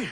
hurry!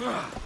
Ugh!